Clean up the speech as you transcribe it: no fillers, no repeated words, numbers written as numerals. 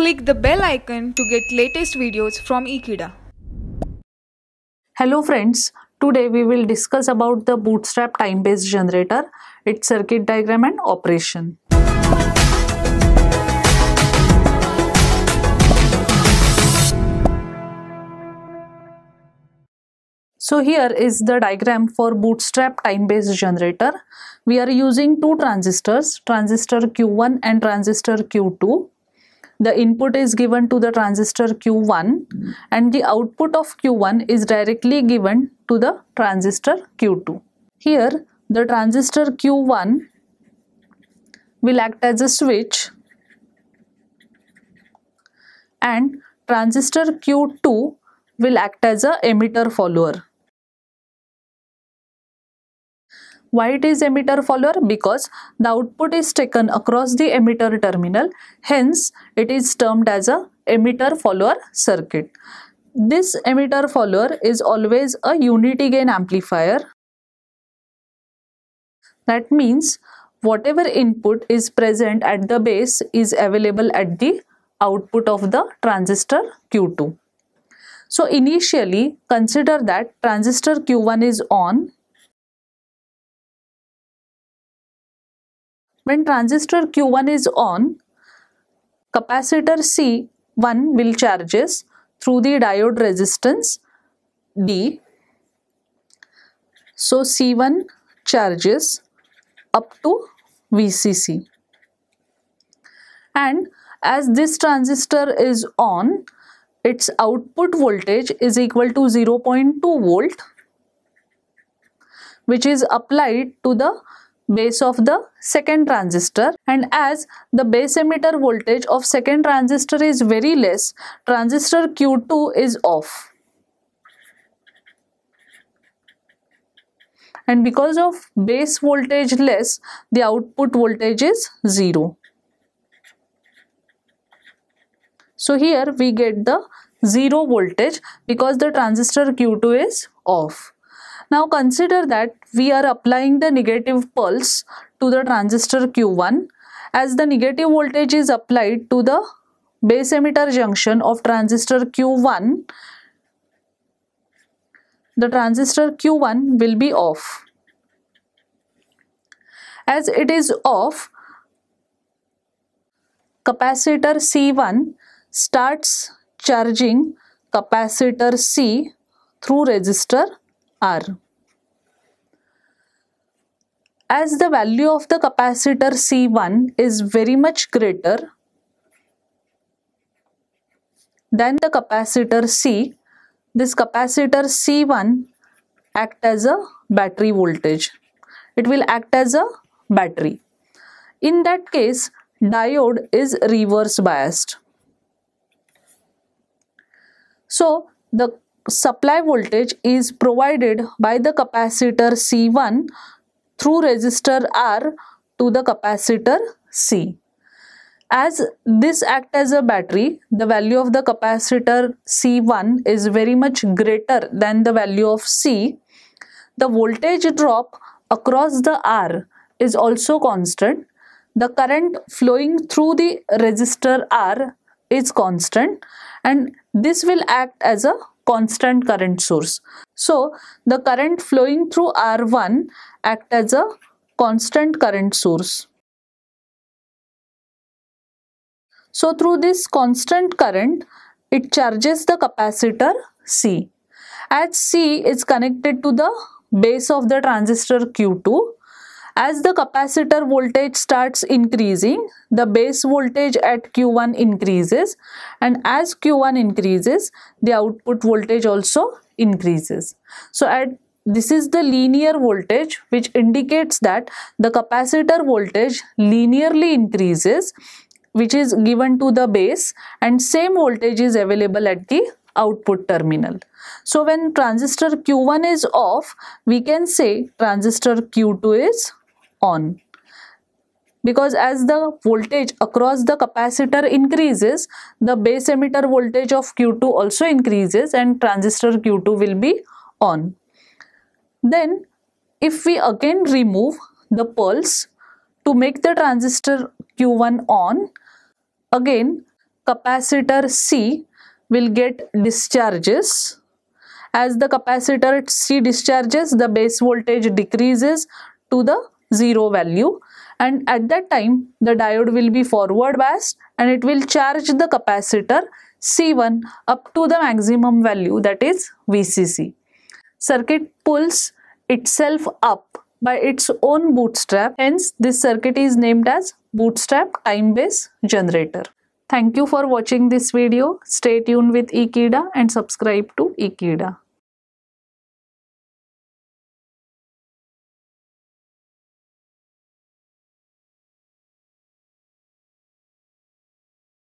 Click the bell icon to get latest videos from Ekeeda. Hello friends, today we will discuss about the Bootstrap Time Base Generator, its circuit diagram and operation. So here is the diagram for Bootstrap Time Base Generator. We are using two transistors, transistor Q1 and transistor Q2. The input is given to the transistor Q1 and the output of Q1 is directly given to the transistor Q2. Here the transistor Q1 will act as a switch and transistor Q2 will act as an emitter follower. Why it is emitter follower? Because the output is taken across the emitter terminal, hence it is termed as a emitter follower circuit. This emitter follower is always a unity gain amplifier. That means whatever input is present at the base is available at the output of the transistor Q2. So initially consider that transistor Q1 is on. When transistor Q1 is on, capacitor C1 will charges through the diode resistance D. So C1 charges up to VCC. And as this transistor is on, its output voltage is equal to 0.2 volt, which is applied to the base of the second transistor, and as the base emitter voltage of second transistor is very less, transistor Q2 is off. And because of base voltage less, the output voltage is 0. So here we get the 0 voltage because the transistor Q2 is off. Now consider that we are applying the negative pulse to the transistor Q1. As the negative voltage is applied to the base emitter junction of transistor Q1, the transistor Q1 will be off. As it is off, capacitor C1 starts charging capacitor C through resistor R. As the value of the capacitor C1 is very much greater than the capacitor C, this capacitor C1 acts as a battery voltage. It will act as a battery. In that case, diode is reverse biased. So the supply voltage is provided by the capacitor C1 through resistor R to the capacitor C. As this acts as a battery, the value of the capacitor C1 is very much greater than the value of C. The voltage drop across the R is also constant. The current flowing through the resistor R is constant, and this will act as a constant current source. So the current flowing through R1 acts as a constant current source. So through this constant current, it charges the capacitor C. As C is connected to the base of the transistor Q2, as the capacitor voltage starts increasing, the base voltage at Q1 increases, and as Q1 increases, the output voltage also increases. So this is the linear voltage, which indicates that the capacitor voltage linearly increases, which is given to the base, and same voltage is available at the output terminal. So when transistor Q1 is off, we can say transistor Q2 is on, because as the voltage across the capacitor increases, the base emitter voltage of Q2 also increases and transistor Q2 will be on. Then if we again remove the pulse to make the transistor Q1 on, again capacitor C will get discharges. As the capacitor C discharges, the base voltage decreases to the zero value, and at that time the diode will be forward biased and it will charge the capacitor C1 up to the maximum value, that is VCC. Circuit pulls itself up by its own bootstrap, hence this circuit is named as Bootstrap Time Base Generator. Thank you for watching this video. Stay tuned with Ekeeda and subscribe to Ekeeda.